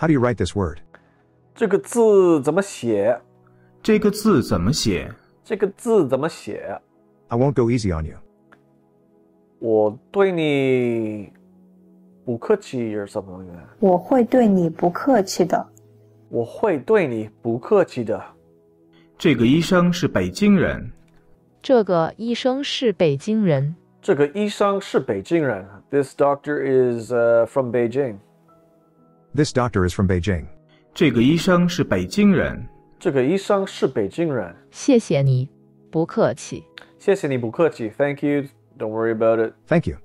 How do you write this word? 这个字怎么写？这个字怎么写？这个字怎么写？ I won't go easy on you. 我对你不客气 or something like that. 我会对你不客气的。我会对你不客气的。这个医生是北京人。这个医生是北京人。这个医生是北京人。This doctor is from Beijing. This doctor is from Beijing. 这个医生是北京人。这个医生是北京人。谢谢你，不客气。谢谢你不客气。Thank you. Don't worry about it. Thank you.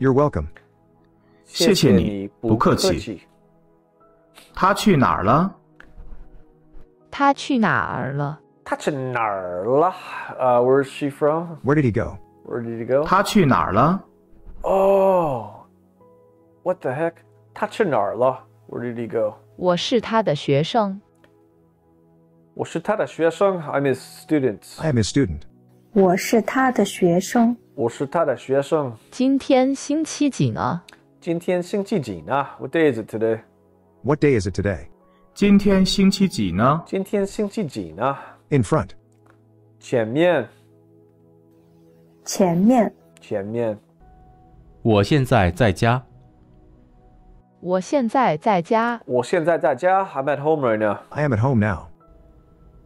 You're welcome. 谢谢你不客气。他去哪儿了？他去哪儿了？他去哪儿了？Where's she from? Where did he go? Where did he go? 他去哪儿了？ Oh, what the heck? 他去哪儿了？ Where did he go? 我是他的学生。我是他的学生。I'm his student. I am his student. 我是他的学生。我是他的学生。今天星期几呢？今天星期几呢？ What day is it today? What day is it today? 今天星期几呢？今天星期几呢？ In front. 前面。前面。前面。我现在在家。我现在在家。我现在在家。I'm at home right now. I am at home now.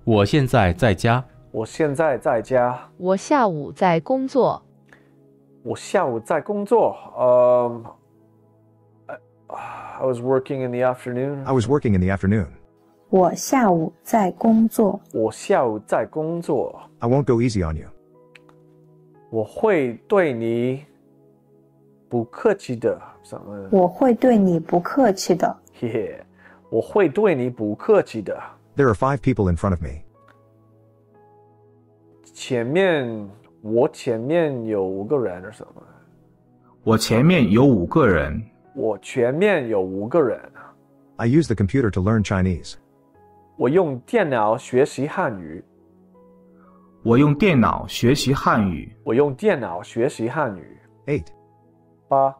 我现在在家。我现在在家。我下午在工作。我下午在工作。I was working in the afternoon. I was working in the afternoon. 我下午在工作。我下午在工作。I won't go easy on you. 我会对你不客气的。我会对你不客气的。Yeah, 我会对你不客气的。There are 5 people in front of me. 前面，我前面有5个人，是吗？我前面有5个人。我前面有5个人。I use the computer to learn Chinese. 我用电脑学习汉语。我用电脑学习汉语。我用电脑学习汉语。8。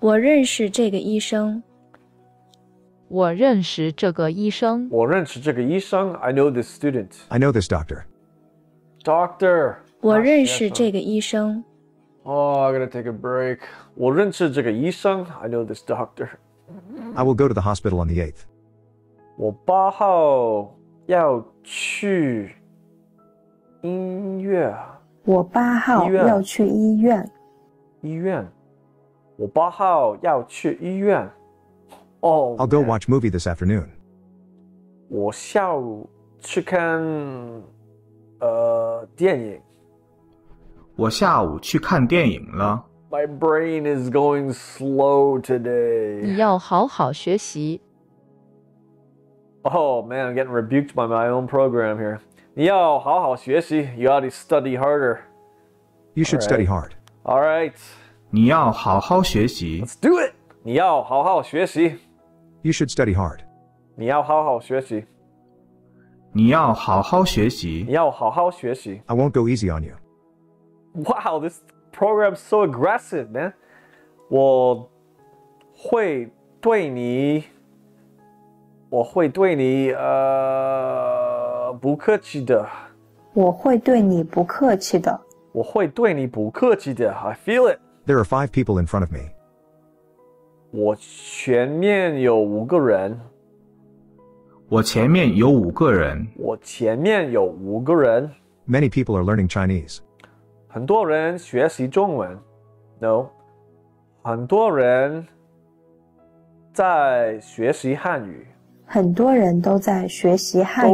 我认识这个医生。我认识这个医生。我认识这个医生。I know this student. I know this doctor. Doctor. 我认识这个医生。Oh, I'm gonna take a break. 我认识这个医生。I know this doctor. I will go to the hospital on the 8th. 我8号要去医院。我8号要去医院。医院。我8号要去医院。Oh. I'll go watch movie this afternoon. 我下午去看电影。我下午去看电影了。My brain is going slow today. 你要好好学习。Oh man, I'm getting rebuked by my own program here. 你要好好学习。You ought to study harder. You should study hard. All right. 你要好好学习。Let's do it. 你要好好学习。You should study hard. 你要好好学习。你要好好学习。你要好好学习。I won't go easy on you. Wow, this program's so aggressive, man. 我会对你不客气的。我会对你不客气的。我会对你不客气的。I feel it. There are 5 people in front of me. 我前面有5个人。我前面有5个人。我前面有5个人。Many people are learning Chinese. 很多人学习中文 ，no， 很多人在学习汉语，很多人都在学习汉语，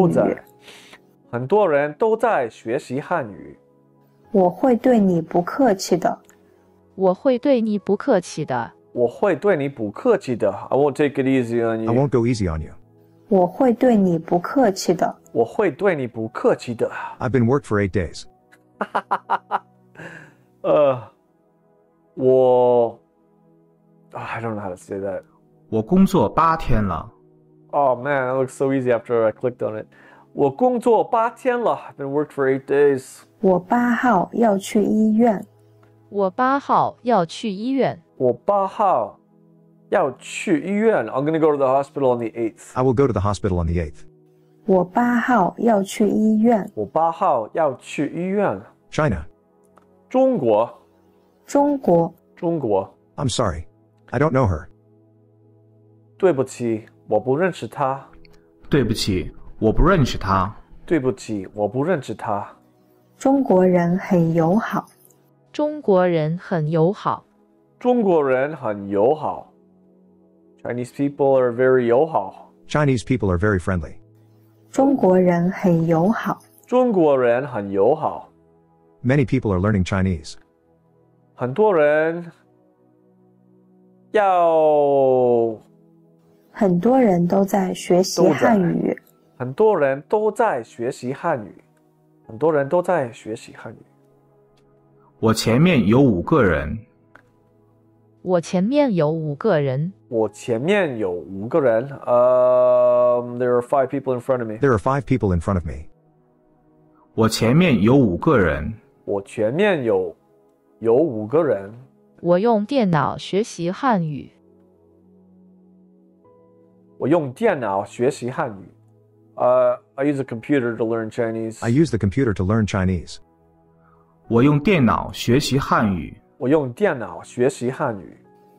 很多人都在学习汉语。我会对你不客气的，我会对你不客气的，我会对你不客气的。I won't take it easy on you. I won't go easy on you. 我会对你不客气的，我会对你不客气的。I've been worked for 8 days. I don't know how to say that. 我工作8天了。Oh man, that looks so easy after I clicked on it. 我工作8天了。I've been worked for 8 days. 我8号要去医院。我8号要去医院。我8号 I'm going to go to the hospital on the 8th. I will go to the hospital on the 8th. 我8号要去医院. China. 中国. I'm sorry. I don't know her. 对不起,我不认识她. 对不起,我不认识她. 对不起,我不认识她. 中国人很友好. 中国人很友好. 中国人很友好. Chinese people are very 友好. Chinese people are very friendly. 中国人很友好. 中国人很友好. Many people are learning Chinese. 很多人都在学习汉语. 很多人都在学习汉语. 很多人都在学习汉语. 我前面有5个人. 我前面有5个人. 我前面有5个人. There are 5 people in front of me. There are 5 people in front of me. 我前面有5个人. 我前面有5个人. 我用电脑学习汉语. 我用电脑学习汉语. I use a computer to learn Chinese. I use the computer to learn Chinese. 我用电脑学习汉语. 我用电脑学习汉语.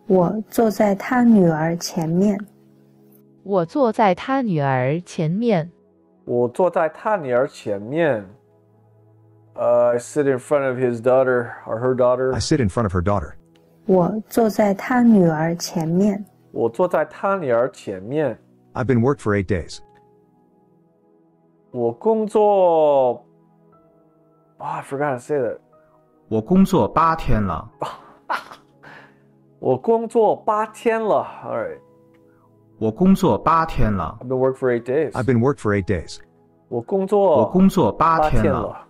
我坐在他女儿前面. 我坐在他女儿前面. 我坐在他女儿前面. I sit in front of his daughter or her daughter. I sit in front of her daughter. 我坐在他女儿前面. 我坐在他女儿前面. I've been worked for 8 days. 我工作... Oh, I forgot to say that. 我工作8天了. 我工作8天了. All right. 我工作8天了. I've been worked for 8 days. I've been worked for 8 days. 我工作8天了.